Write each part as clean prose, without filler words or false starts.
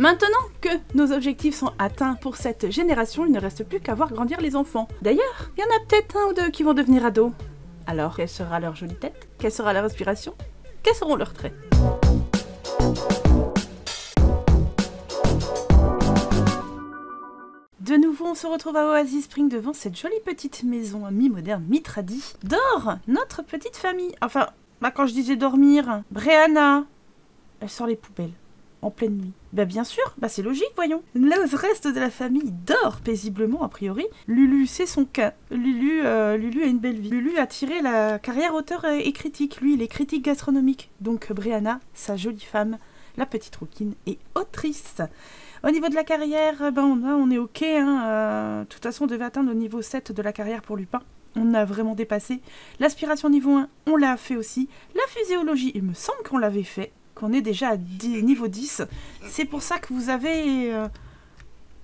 Maintenant que nos objectifs sont atteints pour cette génération, il ne reste plus qu'à voir grandir les enfants. D'ailleurs, il y en a peut-être un ou deux qui vont devenir ados. Alors, quelle sera leur jolie tête? Quelle sera leur respiration? Quels seront leurs traits? De nouveau, on se retrouve à Oasis Spring devant cette jolie petite maison à mi-moderne, mi-tradie. Dort notre petite famille. Enfin, bah quand je disais dormir, Brianna, elle sort les poubelles en pleine nuit. Bah bien sûr, bah c'est logique, voyons. Le reste de la famille dort paisiblement, a priori. Lulu, c'est son cas. Lulu a une belle vie. Lulu a tiré la carrière auteur et critique. Lui, il est critique gastronomique. Donc Brianna, sa jolie femme, la petite rouquine, est autrice. Au niveau de la carrière, ben on est ok. Hein. De toute façon, on devait atteindre le niveau 7 de la carrière pour Lupin. On a vraiment dépassé. L'aspiration niveau 1, on l'a fait aussi. La physiologie, il me semble qu'on l'avait fait. Qu'on est déjà à niveau 10. C'est pour ça que vous avez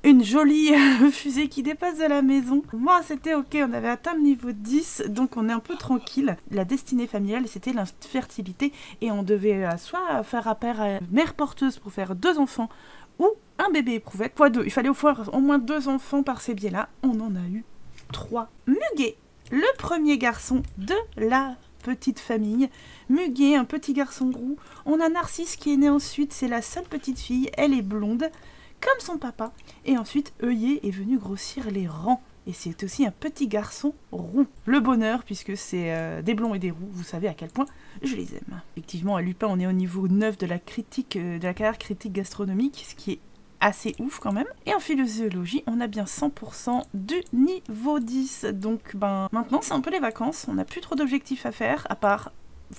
une jolie fusée qui dépasse de la maison. Moi, c'était ok. On avait atteint le niveau 10. Donc, on est un peu tranquille. La destinée familiale, c'était l'infertilité. Et on devait soit faire appel à une mère porteuse pour faire 2 enfants ou un bébé éprouvette, fois 2. Il fallait au moins 2 enfants par ces biais-là. On en a eu 3. Muguet, le premier garçon de la petite famille. Muguet, un petit garçon roux. On a Narcisse qui est née ensuite. C'est la seule petite fille. Elle est blonde, comme son papa. Et ensuite, Oeillet est venu grossir les rangs. Et c'est aussi un petit garçon roux. Le bonheur, puisque c'est des blonds et des roux. Vous savez à quel point je les aime. Effectivement, à Lupin, on est au niveau 9 de la critique, de la carrière critique gastronomique, ce qui est assez ouf quand même. Et en physiologie, on a bien 100% du niveau 10. Donc ben maintenant, c'est un peu les vacances. On n'a plus trop d'objectifs à faire, à part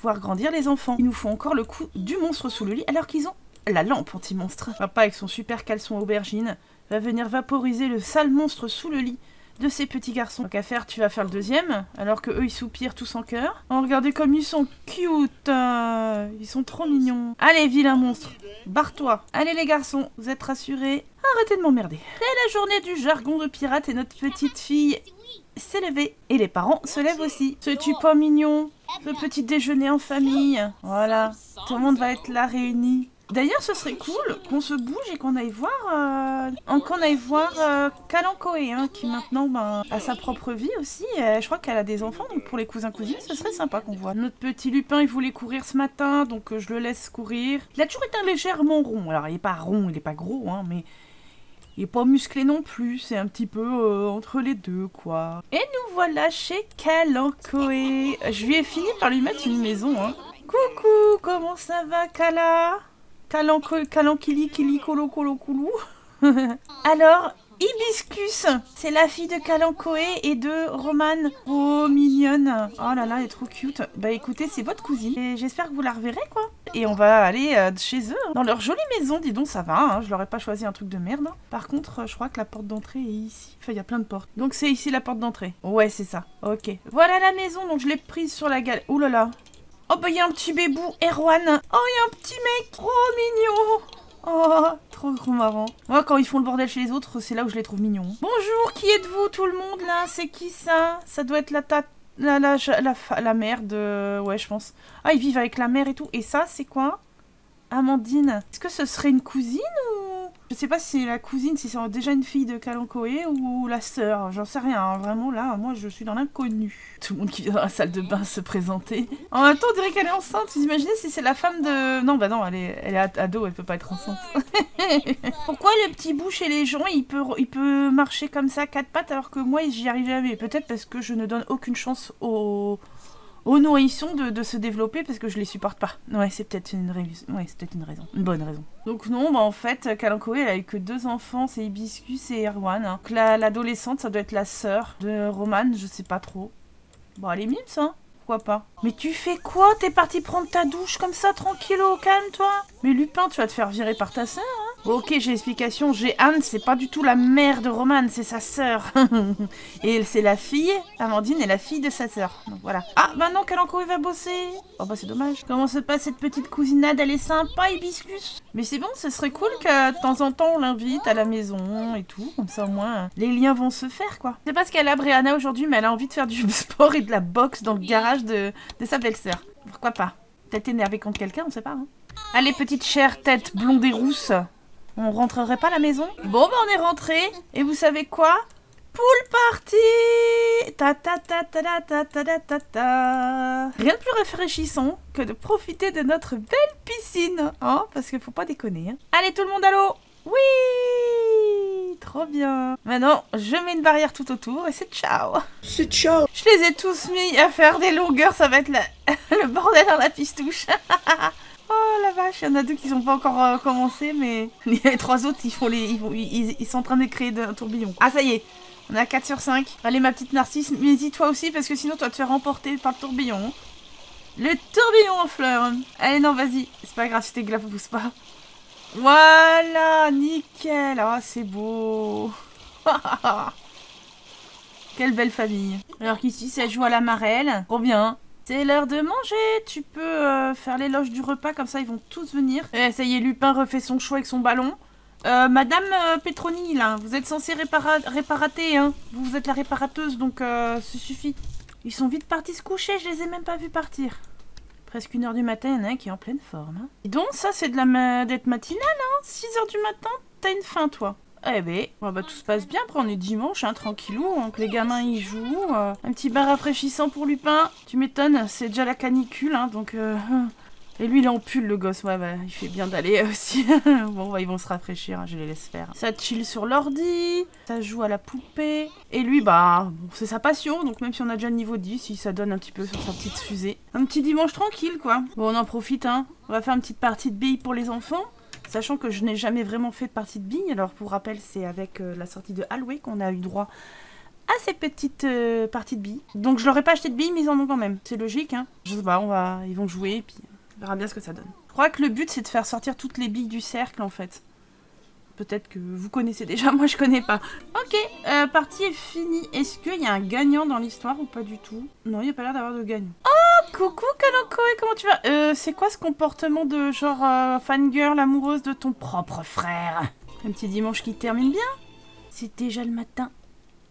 voir grandir les enfants. Ils nous font encore le coup du monstre sous le lit, alors qu'ils ont la lampe anti-monstre. Papa, avec son super caleçon aubergine, va venir vaporiser le sale monstre sous le lit de ces petits garçons. Donc à faire, tu vas faire le deuxième, alors que eux ils soupirent tous en cœur. Oh, regardez comme ils sont cute, ils sont trop mignons. Allez, vilain monstre, barre-toi. Allez les garçons, vous êtes rassurés. Arrêtez de m'emmerder. C'est la journée du jargon de pirate et notre petite fille s'est levée. Et les parents se lèvent aussi. C'est-tu pas mignon, le petit déjeuner en famille? Voilà, tout le monde va être là réuni. D'ailleurs, ce serait cool qu'on se bouge et qu'on aille voir, Kalancoé, hein, qui maintenant ben, a sa propre vie aussi. Je crois qu'elle a des enfants, donc pour les cousins-cousines, ce serait sympa qu'on voit. Notre petit Lupin, il voulait courir ce matin, donc je le laisse courir. Il a toujours été légèrement rond. Alors, il n'est pas rond, il n'est pas gros, hein, mais il n'est pas musclé non plus. C'est un petit peu entre les deux, quoi. Et nous voilà chez Kalancoé. Je lui ai fini par lui mettre une maison, hein. Coucou, comment ça va, Kala ? Kalanquili, Kili, Kolo, Kolo, Koulou. Alors, Hibiscus, c'est la fille de Kalancoé et de Romane. Oh, mignonne. Oh là là, elle est trop cute. Bah écoutez, c'est votre cousine. Et j'espère que vous la reverrez, quoi. Et on va aller chez eux, dans leur jolie maison. Dis donc, ça va, hein. Je leur ai pas choisi un truc de merde. Par contre, je crois que la porte d'entrée est ici. Enfin, il y a plein de portes. Donc, c'est ici la porte d'entrée. Ouais, c'est ça. Ok. Voilà la maison. Donc, je l'ai prise sur la gale. Oh là là. Oh bah y'a un petit bébou, Erwan. Oh y'a un petit mec, trop mignon. Oh, trop marrant. Moi quand ils font le bordel chez les autres, c'est là où je les trouve mignons. Bonjour, qui êtes-vous tout le monde là? C'est qui ça? Ça doit être la mère de... Ouais je pense. Ah ils vivent avec la mère et tout. Et ça c'est quoi? Amandine. Est-ce que ce serait une cousine ou... Je sais pas si c'est la cousine, si c'est déjà une fille de Kalancoé ou la sœur. J'en sais rien, hein. Vraiment là, moi je suis dans l'inconnu. Tout le monde qui vient dans la salle de bain se présenter. En même temps on dirait qu'elle est enceinte, vous imaginez si c'est la femme de... Non bah non, elle est ado, elle peut pas être enceinte. Pourquoi le petit bout chez les gens, il peut marcher comme ça à 4 pattes alors que moi j'y arrive jamais? Peut-être parce que je ne donne aucune chance aux nourrissons de se développer parce que je les supporte pas. Ouais, c'est peut-être une raison. Une bonne raison. Donc non, bah en fait, Kalancoé, elle a eu que 2 enfants, c'est Hibiscus et Erwan. Hein. Donc l'adolescente, ça doit être la sœur de Romane, je sais pas trop. Bon, elle est mime, ça. Pourquoi pas? Mais tu fais quoi? T'es parti prendre ta douche comme ça, tranquillo, calme-toi. Mais Lupin, tu vas te faire virer par ta sœur, hein. Ok, j'ai l'explication. J'ai Anne, c'est pas du tout la mère de Romane, c'est sa sœur. Et c'est la fille. Amandine est la fille de sa sœur. Donc voilà. Ah, bah non, Kalancoé va bosser. Oh bah c'est dommage. Comment se passe cette petite cousinade? Elle est sympa, Hibiscus. Mais c'est bon, ce serait cool que de temps en temps on l'invite à la maison et tout. Comme ça au moins, les liens vont se faire quoi. Je sais pas ce qu'elle a Brianna aujourd'hui, mais elle a envie de faire du sport et de la boxe dans le garage de sa belle-sœur. Pourquoi pas? Peut-être énervée contre quelqu'un, on sait pas. Hein. Allez, petite chère tête blonde et rousse. On rentrerait pas à la maison? Bon, bah on est rentré. Et vous savez quoi? Pool party! Ta ta ta ta ta ta ta ta ta. Rien de plus rafraîchissant que de profiter de notre belle piscine, hein? Parce qu'il faut pas déconner. Hein. Allez, tout le monde à l'eau! Oui! Trop bien! Maintenant, je mets une barrière tout autour et c'est ciao! C'est ciao! Je les ai tous mis à faire des longueurs, ça va être le bordel dans la pistouche! Oh la vache, il y en a deux qui n'ont pas encore commencé, mais les trois autres, ils sont en train de créer un tourbillon. Ah ça y est, on a 4 sur 5. Allez ma petite Narcisse, mais dis toi aussi, parce que sinon tu vas te faire emporter par le tourbillon. Le tourbillon en fleurs. Allez non, vas-y, c'est pas grave si tes glaces ne poussent pas. Voilà, nickel, ah oh, c'est beau. Quelle belle famille. Alors qu'ici, ça joue à la marelle. Trop bien. C'est l'heure de manger, tu peux faire l'éloge du repas, comme ça ils vont tous venir. Et ça y est, Lupin refait son choix avec son ballon. Madame Petronille, hein, vous êtes censée réparater, hein. Vous êtes la réparateuse, donc ça suffit. Ils sont vite partis se coucher, je les ai même pas vus partir. Presque 1 h du matin, il y en a un qui est en pleine forme. Hein. Et donc ça c'est de la dette matinale, hein. 6 h du matin, t'as une faim toi. Eh ben, bon bah, tout se passe bien, après on est dimanche, hein, tranquillou, donc les gamins ils jouent, un petit bain rafraîchissant pour Lupin, tu m'étonnes, c'est déjà la canicule, hein, donc... Et lui il est en pull le gosse, ouais bah il fait bien d'aller aussi, bon bah ils vont se rafraîchir, hein, je les laisse faire. Ça chill sur l'ordi, ça joue à la poupée, et lui bah bon, c'est sa passion, donc même si on a déjà le niveau 10, il s'adonne un petit peu sur sa petite fusée. Un petit dimanche tranquille quoi, bon on en profite, hein, on va faire une petite partie de billes pour les enfants. Sachant que je n'ai jamais vraiment fait de partie de billes. Alors, pour rappel, c'est avec la sortie de Halloween qu'on a eu droit à ces petites parties de billes. Donc, je leur ai pas acheté de billes, mais ils en ont quand même. C'est logique, hein. Je sais pas, ils vont jouer et puis on verra bien ce que ça donne. Je crois que le but, c'est de faire sortir toutes les billes du cercle, en fait. Peut-être que vous connaissez déjà, moi, je connais pas. Ok, partie est finie. Est-ce qu'il y a un gagnant dans l'histoire ou pas du tout? Non, il n'y a pas l'air d'avoir de gagnant. Oh, coucou Kalancoé, comment tu vas? C'est quoi ce comportement de genre fangirl amoureuse de ton propre frère? Un petit dimanche qui termine bien. C'est déjà le matin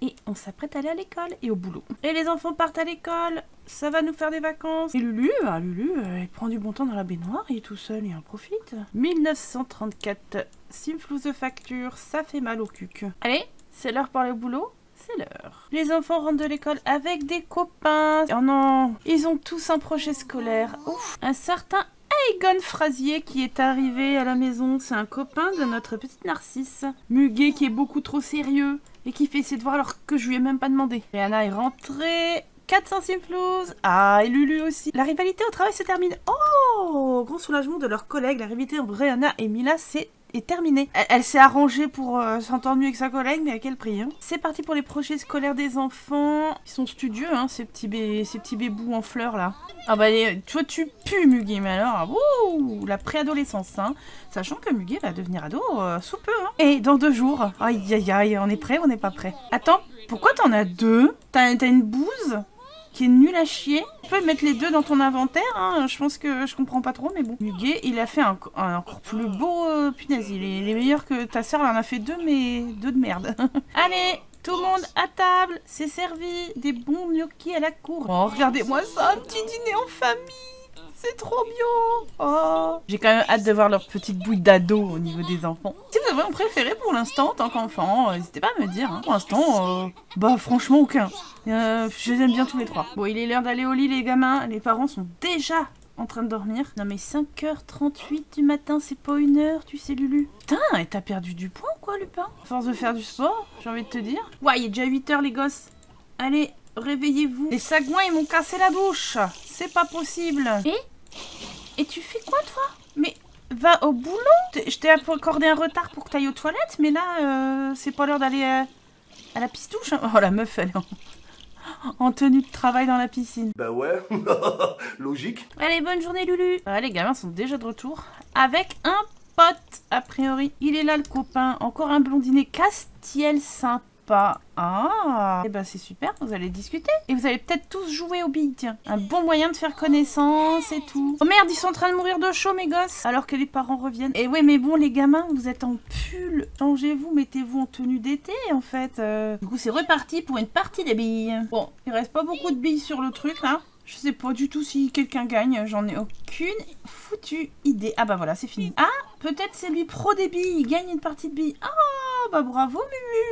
et on s'apprête à aller à l'école et au boulot. Et les enfants partent à l'école, ça va nous faire des vacances. Et Lulu, ah, Lulu, il prend du bon temps dans la baignoire, il est tout seul et en profite. 1934, simflouse facture, ça fait mal au cul. Allez, c'est l'heure pour le boulot. C'est l'heure. Les enfants rentrent de l'école avec des copains. Oh non, ils ont tous un projet scolaire. Ouf. Un certain Egon Frazier qui est arrivé à la maison. C'est un copain de notre petite Narcisse. Muguet qui est beaucoup trop sérieux et qui fait ses devoirs alors que je lui ai même pas demandé. Brianna est rentrée. 400 simflouzes. Ah, et Lulu aussi. La rivalité au travail se termine. Oh, grand soulagement de leurs collègues. La rivalité entre Brianna et Mila, c'est... est terminée. Elle s'est arrangée pour s'entendre mieux avec sa collègue, mais à quel prix hein. C'est parti pour les projets scolaires des enfants. Ils sont studieux, hein, ces petits bébous en fleurs là. Ah bah toi tu pues Muguet, mais alors ouh, la préadolescence, hein, sachant que Muguet va devenir ado sous peu. Hein. Et dans 2 jours. Aïe aïe aïe, on est prêt, on n'est pas prêt. Attends, pourquoi t'en as 2? T'as une bouse qui est nul à chier. Tu peux mettre les 2 dans ton inventaire, hein. Je pense que je comprends pas trop, mais bon. Muguet, il a fait un encore plus beau, punaise, il est meilleur que ta soeur, elle en a fait 2, mais 2 de merde. Allez, tout le monde à table, c'est servi, des bons gnocchis à la cour. Oh, regardez-moi ça, un petit dîner en famille, c'est trop bien. Oh. J'ai quand même hâte de voir leur petite bouille d'ado au niveau des enfants. Si vous avez un préféré pour l'instant, en tant qu'enfant, n'hésitez pas à me dire, hein. Pour l'instant, bah franchement aucun. Je les aime bien tous les 3. Bon, il est l'heure d'aller au lit, les gamins. Les parents sont déjà en train de dormir. Non, mais 5 h 38 du matin, c'est pas 1 h, tu sais, Lulu. Putain, et t'as perdu du poids ou quoi, Lupin? À force de faire du sport, j'ai envie de te dire. Ouais, il est déjà 8 h, les gosses. Allez, réveillez-vous. Les sagouins, ils m'ont cassé la bouche. C'est pas possible. Et tu fais quoi, toi? Mais va au boulot. Je t'ai accordé un retard pour que t'ailles aux toilettes, mais là, c'est pas l'heure d'aller à la pistouche. Hein. Oh, la meuf, elle est en tenue de travail dans la piscine. Bah ouais, logique. Allez, bonne journée Lulu. Les gamins sont déjà de retour avec un pote, a priori. Il est là le copain, encore un blondinet Castiel Saint-Paul. Ah, et ben c'est super, vous allez discuter. Et vous allez peut-être tous jouer aux billes, tiens. Un bon moyen de faire connaissance et tout. Oh merde, ils sont en train de mourir de chaud mes gosses. Alors que les parents reviennent. Et ouais mais bon les gamins, vous êtes en pull. Changez-vous, mettez-vous en tenue d'été en fait. Du coup c'est reparti pour une partie des billes. Bon, il reste pas beaucoup de billes sur le truc là. Je sais pas du tout si quelqu'un gagne, j'en ai aucune foutue idée. Ah bah voilà, c'est fini. Ah, Peut-être c'est lui pro des billes. Il gagne une partie de billes. Ah, bah bravo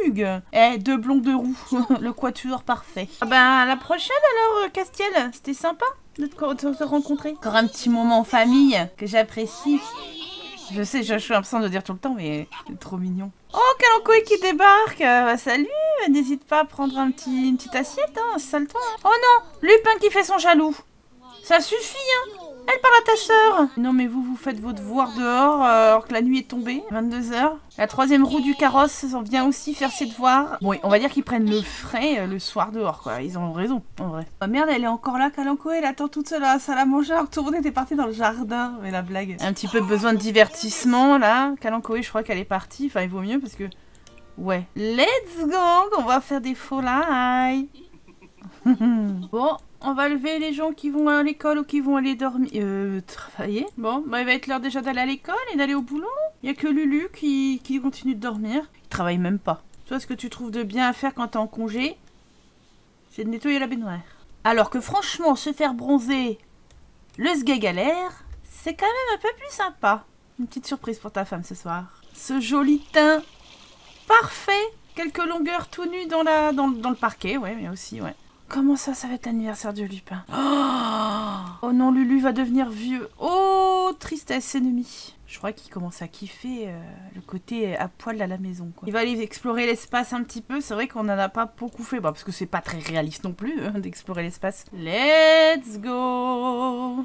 Mumug. Eh, deux blonds, deux roux. Le quatuor parfait. Ah bah à la prochaine alors, Castiel. C'était sympa de te rencontrer. Encore un petit moment en famille que j'apprécie. Je sais, je suis absente de dire tout le temps, mais c'est trop mignon. Oh, Kalancoé qui débarque. Salut, n'hésite pas à prendre une petite assiette, hein, sale-toi. Hein. Oh non, Lupin qui fait son jaloux. Ça suffit, hein. Elle parle à ta sœur. Non mais vous faites vos devoirs dehors alors que la nuit est tombée, 22 h. La troisième roue du carrosse vient aussi faire ses devoirs. Bon, on va dire qu'ils prennent le frais le soir dehors, quoi. Ils ont raison, en vrai. Oh merde, elle est encore là, Kalancoé. Elle attend toute seule à la salle à manger alors que tout le monde était parti dans le jardin. Mais la blague. Un petit peu besoin de divertissement, là. Kalancoé, je crois qu'elle est partie. Enfin, il vaut mieux parce que... Ouais. Let's go. On va faire des faux lives. Bon. On va lever les gens qui vont à l'école ou qui vont aller dormir... travailler. Bon, bah il va être l'heure déjà d'aller à l'école et d'aller au boulot. Il n'y a que Lulu qui continue de dormir. Il travaille même pas. Toi, ce que tu trouves de bien à faire quand t'es en congé, c'est de nettoyer la baignoire. Alors que franchement, se faire bronzer le sgagalère, c'est quand même un peu plus sympa. Une petite surprise pour ta femme ce soir. Ce joli teint parfait. Quelques longueurs tout nu dans le parquet, ouais, mais aussi, ouais. Comment ça, ça va être l'anniversaire de Lupin? Oh non, Lulu va devenir vieux. Oh, tristesse ennemie. Je crois qu'il commence à kiffer le côté à poil à la maison, quoi. Il va aller explorer l'espace un petit peu. C'est vrai qu'on n'en a pas beaucoup fait. Bah, parce que c'est pas très réaliste non plus d'explorer l'espace. Let's go. Oh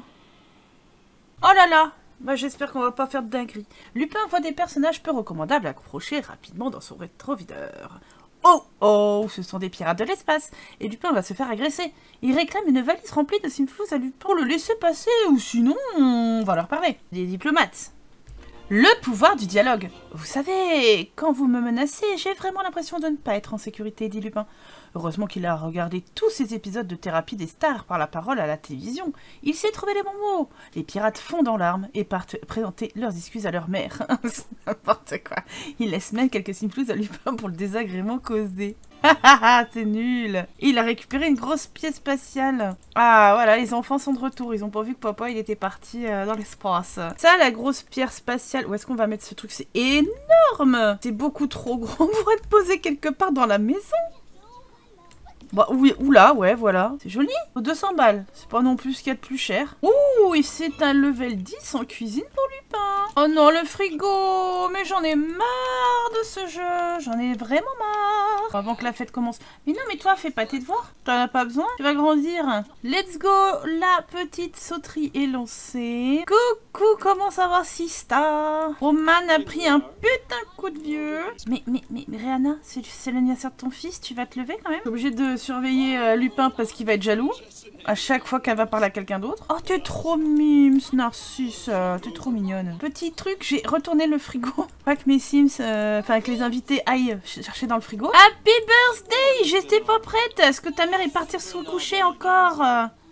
là là. Bah, j'espère qu'on va pas faire de dinguerie. Lupin voit des personnages peu recommandables accrochés rapidement dans son rétrovideur. Oh oh, ce sont des pirates de l'espace. Et Lupin va se faire agresser. Il réclame une valise remplie de simflouz à Lupin pour le laisser passer, ou sinon on va leur parler. Des diplomates. Le pouvoir du dialogue. Vous savez, quand vous me menacez, j'ai vraiment l'impression de ne pas être en sécurité, dit Lupin. Heureusement qu'il a regardé tous ces épisodes de thérapie des stars par la parole à la télévision. Il s'est trouvé les bons mots. Les pirates fondent en larmes et partent présenter leurs excuses à leur mère. C'est n'importe quoi. Il laisse même quelques simflouz à Lupin pour le désagrément causé. C'est nul. Il a récupéré une grosse pièce spatiale. Ah voilà, les enfants sont de retour. Ils ont pas vu que papa il était parti dans l'espace. Ça, la grosse pierre spatiale. Où est-ce qu'on va mettre ce truc? C'est énorme. C'est beaucoup trop grand pour être posé quelque part dans la maison. Bah, oui, oula, ouais, voilà. C'est joli. 200 balles. C'est pas non plus ce qu'il y a de plus cher. Ouh, et c'est un level 10 en cuisine pour Lupin. Oh non, le frigo. Mais j'en ai marre de ce jeu. J'en ai vraiment marre. Avant que la fête commence. Mais non, mais toi, fais pas tes devoirs. T'en as pas besoin. Tu vas grandir. Let's go. La petite sauterie est lancée. Coucou, comment ça va, Sista? Romane a pris un putain coup de vieux. Mais Brianna, c'est l'anniversaire de ton fils. Tu vas te lever quand même. T'es obligée de surveiller Lupin parce qu'il va être jaloux à chaque fois qu'elle va parler à quelqu'un d'autre. Oh, t'es trop mime, Narcisse. T'es trop mignonne. Petit truc, j'ai retourné le frigo. Pas que mes Sims, enfin que les invités aillent chercher dans le frigo. Happy birthday, j'étais pas prête. Est-ce que ta mère est partie se coucher encore?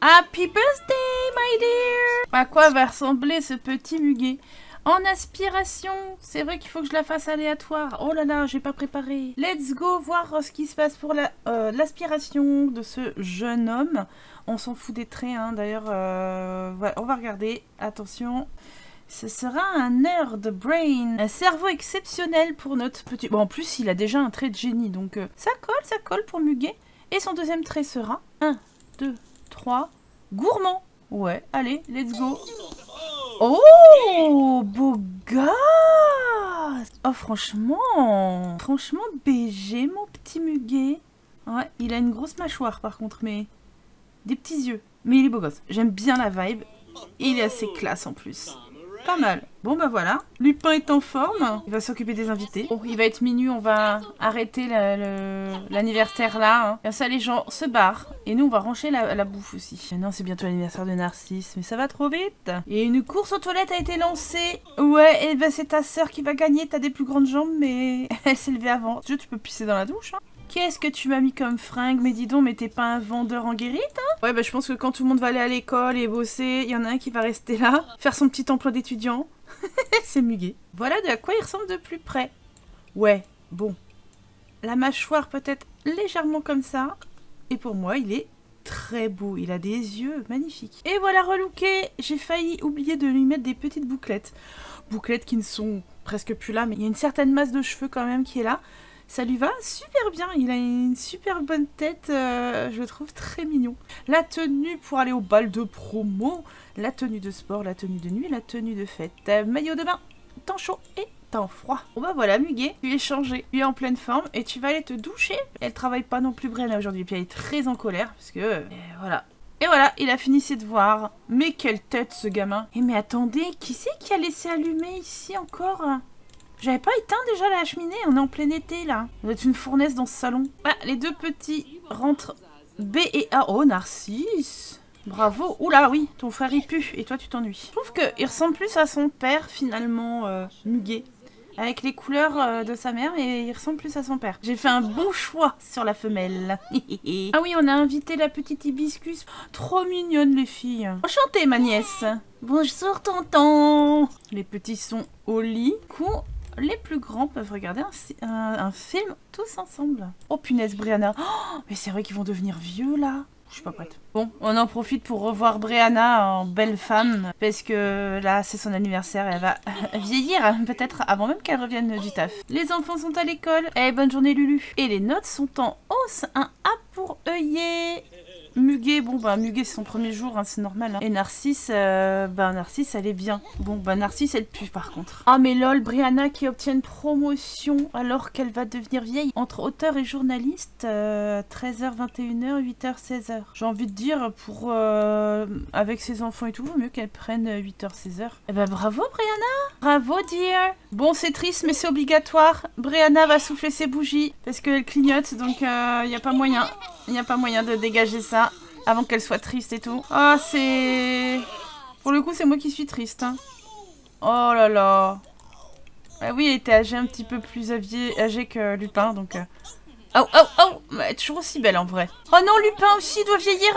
Happy birthday, my dear. À quoi va ressembler ce petit Muguet? En aspiration, c'est vrai qu'il faut que je la fasse aléatoire. Oh là là, j'ai pas préparé. Let's go voir ce qui se passe pour l'aspiration de ce jeune homme. On s'en fout des traits, hein. D'ailleurs, voilà, on va regarder. Attention, ce sera un nerd brain, un cerveau exceptionnel pour notre petit. Bon, en plus, il a déjà un trait de génie, donc ça colle pour Muguet. Et son deuxième trait sera 1, 2, 3, gourmand. Ouais, allez, let's go. Oh, beau gars! Oh, franchement! Franchement, BG, mon petit Muguet. Ouais, il a une grosse mâchoire, par contre, mais... Des petits yeux. Mais il est beau gosse. J'aime bien la vibe. Il est assez classe, en plus. Pas mal. Bon, bah voilà. Lupin est en forme. Il va s'occuper des invités. Oh, il va être minuit. On va arrêter l'anniversaire, là. Hein. Comme ça, les gens se barrent. Et nous, on va ranger la bouffe aussi. Maintenant, c'est bientôt l'anniversaire de Narcisse. Mais ça va trop vite. Et une course aux toilettes a été lancée. Ouais, et ben c'est ta sœur qui va gagner. T'as des plus grandes jambes, mais elle s'est levée avant. Tu peux pisser dans la douche, hein. Qu'est-ce que tu m'as mis comme fringue? Mais dis donc, mais t'es pas un vendeur en guérite, hein? Ouais, bah je pense que quand tout le monde va aller à l'école et bosser, il y en a un qui va rester là, faire son petit emploi d'étudiant. C'est Muguet. Voilà de à quoi il ressemble de plus près. Ouais, bon. La mâchoire peut-être légèrement comme ça. Et pour moi, il est très beau. Il a des yeux magnifiques. Et voilà relooké. J'ai failli oublier de lui mettre des petites bouclettes. bouclettes qui ne sont presque plus là, mais il y a une certaine masse de cheveux quand même qui est là. Ça lui va super bien, il a une super bonne tête, je le trouve très mignon. La tenue pour aller au bal de promo, la tenue de sport, la tenue de nuit, la tenue de fête, maillot de bain, temps chaud et temps froid. Bon bah voilà, Muguet, tu es changé, tu es en pleine forme et tu vas aller te doucher. Elle travaille pas non plus Brianna aujourd'hui, puis elle est très en colère parce que voilà. Et voilà, il a fini ses devoirs. Mais quelle tête ce gamin. Et mais attendez, qui c'est qui a laissé allumer ici encore? J'avais pas éteint déjà la cheminée, on est en plein été là. Il y a une fournaise dans ce salon. Ah, les deux petits rentrent B et A. Oh, Narcisse. Bravo. Oula, oui, ton frère il pue et toi tu t'ennuies. Je trouve qu'il ressemble plus à son père finalement, Muguet. Avec les couleurs de sa mère et il ressemble plus à son père. J'ai fait un bon choix sur la femelle. Ah oui, on a invité la petite Hibiscus. Trop mignonne les filles. Enchantée ma nièce. Bonjour tonton. Les petits sont au lit. Du coup, les plus grands peuvent regarder un film tous ensemble. Oh punaise Brianna. Oh, mais c'est vrai qu'ils vont devenir vieux là. Je suis pas prête. Bon, on en profite pour revoir Brianna en belle femme. Parce que là, c'est son anniversaire et elle va vieillir. Peut-être avant même qu'elle revienne du taf. Les enfants sont à l'école. Eh, bonne journée Lulu. Et les notes sont en hausse. Un A pour Oeillet. Muguet, bon bah Muguet c'est son premier jour, hein, c'est normal. Hein. Et Narcisse, Narcisse elle est bien. Bon bah Narcisse elle pue par contre. Ah mais lol, Brianna qui obtient une promotion alors qu'elle va devenir vieille. Entre auteur et journaliste, 13h, 21h, 8h, 16h. J'ai envie de dire, pour avec ses enfants et tout, vaut mieux qu'elle prenne 8h, 16h. Eh bah bravo Brianna. Bravo dear. Bon c'est triste mais c'est obligatoire. Brianna va souffler ses bougies parce qu'elle clignote donc il n'y a pas moyen. Il n'y a pas moyen de dégager ça. Avant qu'elle soit triste et tout. Ah, oh, c'est... Pour le coup, c'est moi qui suis triste. Hein. Oh là là. Ah oui, elle était âgée, un petit peu plus âgée que Lupin, donc... Oh, oh, oh. Elle est toujours aussi belle, en vrai. Oh non, Lupin aussi doit vieillir.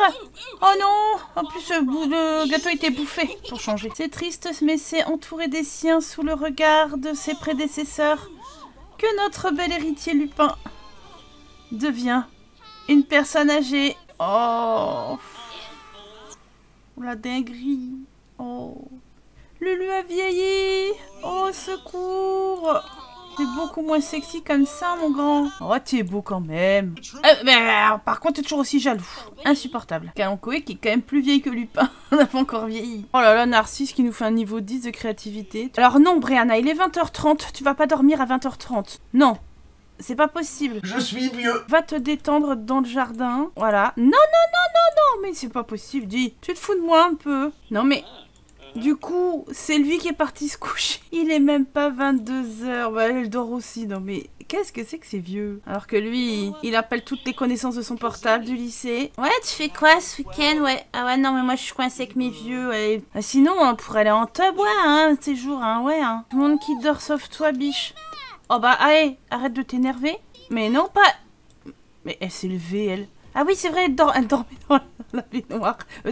Oh non. En plus, le gâteau était bouffé, pour changer. C'est triste, mais c'est entouré des siens sous le regard de ses prédécesseurs que notre bel héritier Lupin devient une personne âgée. Oh, la dinguerie. Oh, Lulu a vieilli. Oh, secours. T'es beaucoup moins sexy comme ça, mon grand. Oh, t'es beau quand même. Mais, par contre, t'es toujours aussi jaloux. Insupportable. Kalancoé qui est quand même plus vieille que Lupin. On n'a pas encore vieilli. Oh là là, Narcisse qui nous fait un niveau 10 de créativité. Alors non, Brianna, il est 20h30. Tu vas pas dormir à 20h30. Non. C'est pas possible. Je suis vieux. Va te détendre dans le jardin. Voilà. Non, non, non, non, non. Mais c'est pas possible. Dis, tu te fous de moi un peu. Non, mais... Du coup, c'est lui qui est parti se coucher. Il est même pas 22h. Bah, elle dort aussi. Non, mais qu'est-ce que c'est vieux? Alors que lui, il appelle toutes les connaissances de son portable du lycée. Ouais, tu fais quoi ce week-end? Ouais. Ah ouais, non, mais moi, je suis coincée avec mes vieux. Ouais. Ah, sinon, hein, pour aller en tub, ouais, hein, ces jours, hein, ouais. Hein. Tout le monde qui dort sauf toi, biche. Oh bah allez, arrête de t'énerver. Mais non, pas... Mais elle s'est levée, elle. Ah oui, c'est vrai, elle dormait dans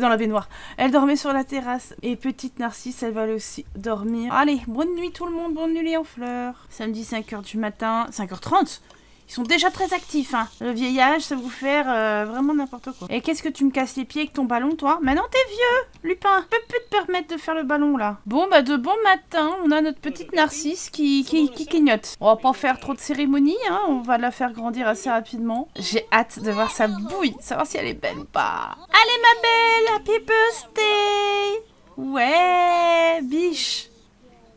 la baignoire. Elle dormait sur la terrasse. Et petite Narcisse, elle va aller aussi dormir. Allez, bonne nuit tout le monde, bonne nuit les Enfleurs. Samedi 5h du matin, 5h30. Ils sont déjà très actifs, hein. Le vieillage, ça vous fait vraiment n'importe quoi. Et qu'est-ce que tu me casses les pieds avec ton ballon, toi? Maintenant, t'es vieux, Lupin. Je peux plus te permettre de faire le ballon, là. Bon, bah, de bon matin, on a notre petite Narcisse qui clignote. On va pas faire trop de cérémonie, hein. On va la faire grandir assez rapidement. J'ai hâte de voir sa bouille, savoir si elle est belle ou pas. Allez, ma belle, happy birthday. Ouais, biche.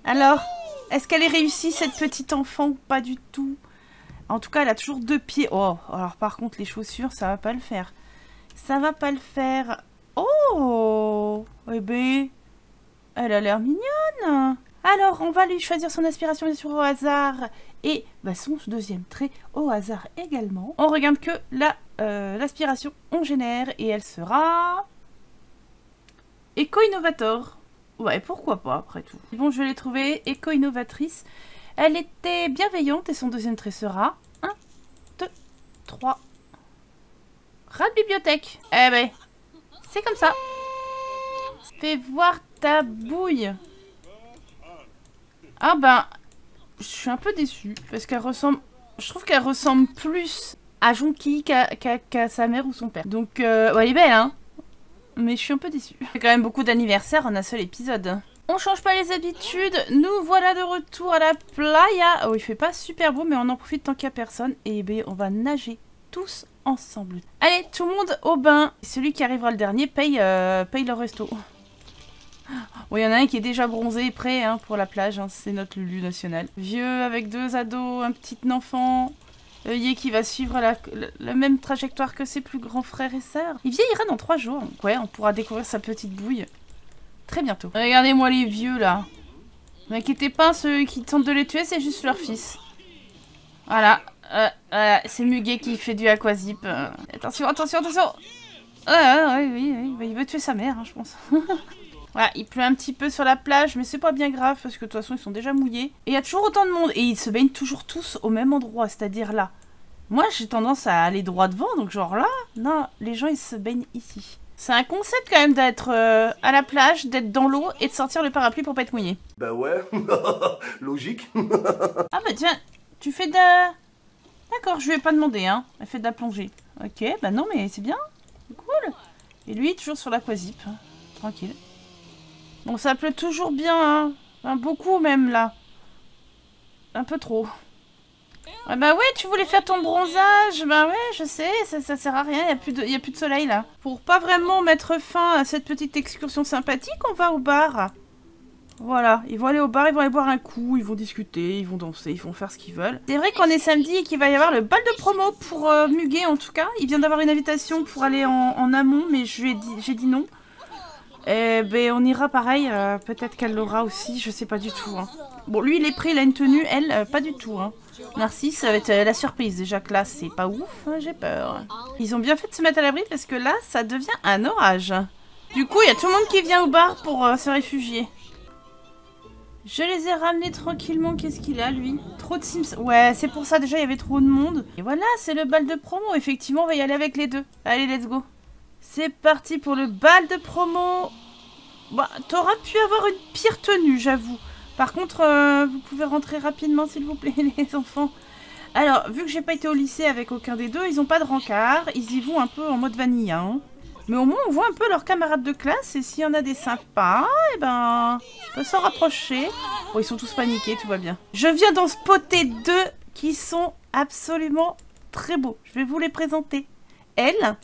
Alors, est-ce qu'elle est réussie, cette petite enfant, ou pas du tout? En tout cas, elle a toujours deux pieds. Oh, alors par contre, les chaussures, ça va pas le faire. Ça va pas le faire. Oh, bébé. Elle a l'air mignonne. Alors, on va lui choisir son aspiration, bien sûr, au hasard. Et bah, son deuxième trait au hasard également. On regarde que l'aspiration, on génère. Et elle sera... Éco-innovator. Ouais, pourquoi pas, après tout. Bon, je vais les trouver. Éco-innovatrice. Elle était bienveillante et son deuxième trait sera 1, 2, 3. Rat de bibliothèque. Eh ben, c'est comme ça. Fais voir ta bouille. Ah ben, je suis un peu déçue parce qu'elle ressemble... Je trouve qu'elle ressemble plus à Jonquille qu'à sa mère ou son père. Donc, ouais, elle est belle, hein. Mais je suis un peu déçue. Il y a quand même beaucoup d'anniversaires en un seul épisode. On change pas les habitudes, nous voilà de retour à la playa. Oh, il fait pas super beau mais on en profite tant qu'il y a personne. Et ben on va nager tous ensemble. Allez, tout le monde au bain. Celui qui arrivera le dernier paye leur resto. Bon, il y en a un qui est déjà bronzé et prêt hein, pour la plage, hein. C'est notre Lulu national. Vieux avec deux ados, un petit enfant. Oeillet qui va suivre la même trajectoire que ses plus grands frères et sœurs. Il vieillira dans 3 jours, donc ouais, on pourra découvrir sa petite bouille très bientôt. Regardez-moi les vieux là. Ne vous inquiétez pas, ceux qui tentent de les tuer, c'est juste leur fils. Voilà, c'est Muguet qui fait du aquazip. Attention, attention, attention. Il veut tuer sa mère, hein, je pense. Voilà, il pleut un petit peu sur la plage, mais c'est pas bien grave, parce que de toute façon, ils sont déjà mouillés. Et il y a toujours autant de monde, et ils se baignent toujours tous au même endroit, c'est-à-dire là. Moi, j'ai tendance à aller droit devant, donc genre là, non, les gens, ils se baignent ici. C'est un concept quand même d'être à la plage, d'être dans l'eau, et de sortir le parapluie pour pas être mouillé. Bah ouais, logique. Ah bah tiens, tu fais de la... D'accord, je lui ai pas demandé, hein, elle fait de la plongée. Ok, bah non, mais c'est bien, c'est cool. Et lui, toujours sur l'aquazip, tranquille. Bon, ça pleut toujours bien, hein. Enfin, beaucoup même, là. Un peu trop. Ah bah ouais, tu voulais faire ton bronzage. Bah ouais, je sais, ça sert à rien, il n'y a plus de soleil, là. Pour pas vraiment mettre fin à cette petite excursion sympathique, on va au bar. Voilà, ils vont aller au bar, ils vont aller boire un coup, ils vont discuter, ils vont danser, ils vont faire ce qu'ils veulent. C'est vrai qu'on est samedi et qu'il va y avoir le bal de promo pour Muguet, en tout cas. Il vient d'avoir une invitation pour aller en amont, mais j'ai dit non. Eh ben on ira pareil, peut-être qu'elle l'aura aussi, je sais pas du tout. Hein. Bon lui il est prêt, il a une tenue, elle pas du tout. Hein. Narcisse ça va être la surprise, déjà que là c'est pas ouf, hein, j'ai peur. Ils ont bien fait de se mettre à l'abri parce que là ça devient un orage. Du coup il y a tout le monde qui vient au bar pour se réfugier. Je les ai ramenés tranquillement, qu'est-ce qu'il a lui? Trop de Sims, ouais c'est pour ça déjà il y avait trop de monde. Et voilà c'est le bal de promo, effectivement on va y aller avec les deux. Allez let's go. C'est parti pour le bal de promo. Bah, t'auras pu avoir une pire tenue, j'avoue. Par contre, vous pouvez rentrer rapidement, s'il vous plaît, les enfants. Alors, vu que j'ai pas été au lycée avec aucun des deux, ils ont pas de rencard. Ils y vont un peu en mode vanille, hein. Mais au moins, on voit un peu leurs camarades de classe. Et s'il y en a des sympas, eh ben, on peut s'en rapprocher. Bon, ils sont tous paniqués, tout va bien. Je viens d'en spotter 2 qui sont absolument très beaux. Je vais vous les présenter. Elle...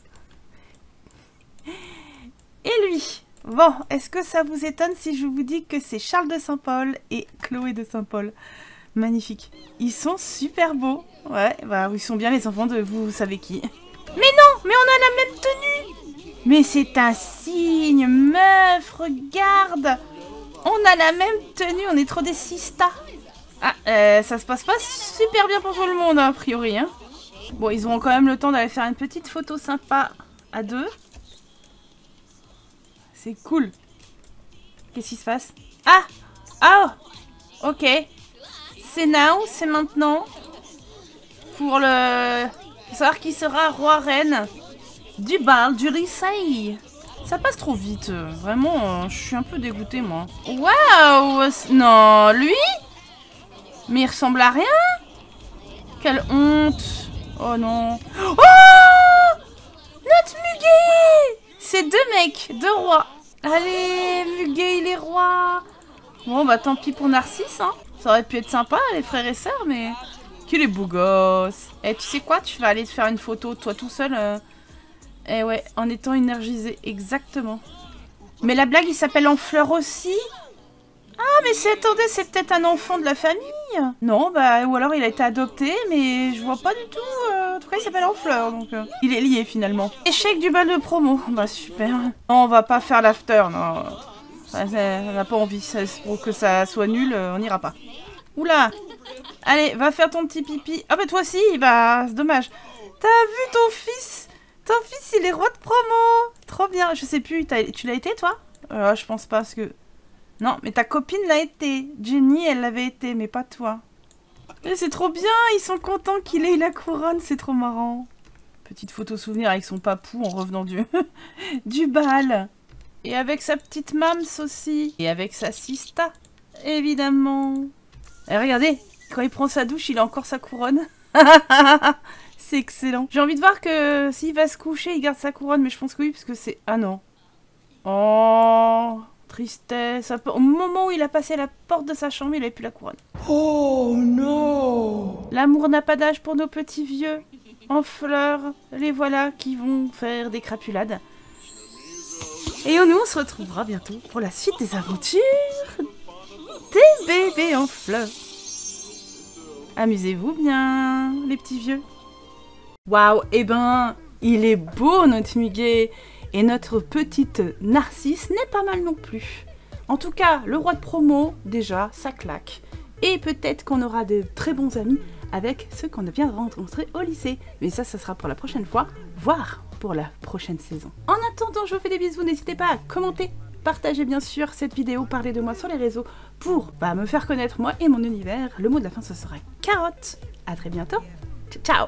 Et lui. Bon, est-ce que ça vous étonne si je vous dis que c'est Charles de Saint-Paul et Chloé de Saint-Paul? Magnifique. Ils sont super beaux. Ouais, bah ils sont bien les enfants de vous savez qui. Mais non, mais on a la même tenue. Mais c'est un signe, meuf, regarde. On a la même tenue, on est trop des sistas. Ah, ça se passe pas super bien pour tout le monde, a priori. Hein. Bon, ils auront quand même le temps d'aller faire une petite photo sympa à 2. C'est cool. Qu'est-ce qui se passe? Ah! Ah! Ok. C'est now, c'est maintenant. Pour le... savoir qui sera roi-reine du bal, du lycée. Ça passe trop vite. Vraiment, je suis un peu dégoûtée, moi. Waouh! Non, lui? Mais il ressemble à rien? Quelle honte! Oh non. Oh! Notre Muguet! C'est 2 mecs, 2 rois. Allez, Muguet, il est roi. Bon, bah tant pis pour Narcisse, hein. Ça aurait pu être sympa, les frères et sœurs, mais... Qu'il est beau gosse. Eh, tu sais quoi? Tu vas aller te faire une photo, toi, tout seul. Eh ouais, en étant énergisé, exactement. Mais la blague, il s'appelle Enfleur aussi. Ah, mais c'est... Attendez, c'est peut-être un enfant de la famille. Non, bah, ou alors il a été adopté, mais je vois pas du tout... En tout cas, il s'appelle Enfleur, donc il est lié finalement. Échec du bal de promo. Bah super. Non, on va pas faire l'after, non. On n'a pas envie. Pour que ça soit nul, on n'ira pas. Oula. Allez, va faire ton petit pipi. Ah bah toi aussi, bah c'est dommage. T'as vu ton fils? Ton fils, il est roi de promo. Trop bien. Je sais plus, tu l'as été toi? Je pense pas, parce que... Non, mais ta copine l'a été. Jenny, elle l'avait été, mais pas toi. C'est trop bien, ils sont contents qu'il ait la couronne, c'est trop marrant. Petite photo souvenir avec son papou en revenant du bal. Et avec sa petite mams aussi. Et avec sa sista, évidemment. Et regardez, quand il prend sa douche, il a encore sa couronne. C'est excellent. J'ai envie de voir que s'il va se coucher, il garde sa couronne, mais je pense que oui, parce que c'est... Ah non. Oh, Tristesse. Au moment où il a passé la porte de sa chambre, il n'avait plus la couronne. Oh non! L'amour n'a pas d'âge pour nos petits vieux. Enfleur, les voilà qui vont faire des crapulades. Et nous, on se retrouvera bientôt pour la suite des aventures des bébés Enfleur. Amusez-vous bien, les petits vieux. Waouh, eh ben, il est beau notre Muguet. Et notre petite Narcisse n'est pas mal non plus. En tout cas, le roi de promo, déjà, ça claque. Et peut-être qu'on aura de très bons amis avec ceux qu'on vient de rencontrer au lycée. Mais ça, ça sera pour la prochaine fois, voire pour la prochaine saison. En attendant, je vous fais des bisous. N'hésitez pas à commenter, partager bien sûr cette vidéo, parler de moi sur les réseaux pour me faire connaître moi et mon univers. Le mot de la fin, ce sera carotte. À très bientôt. Ciao.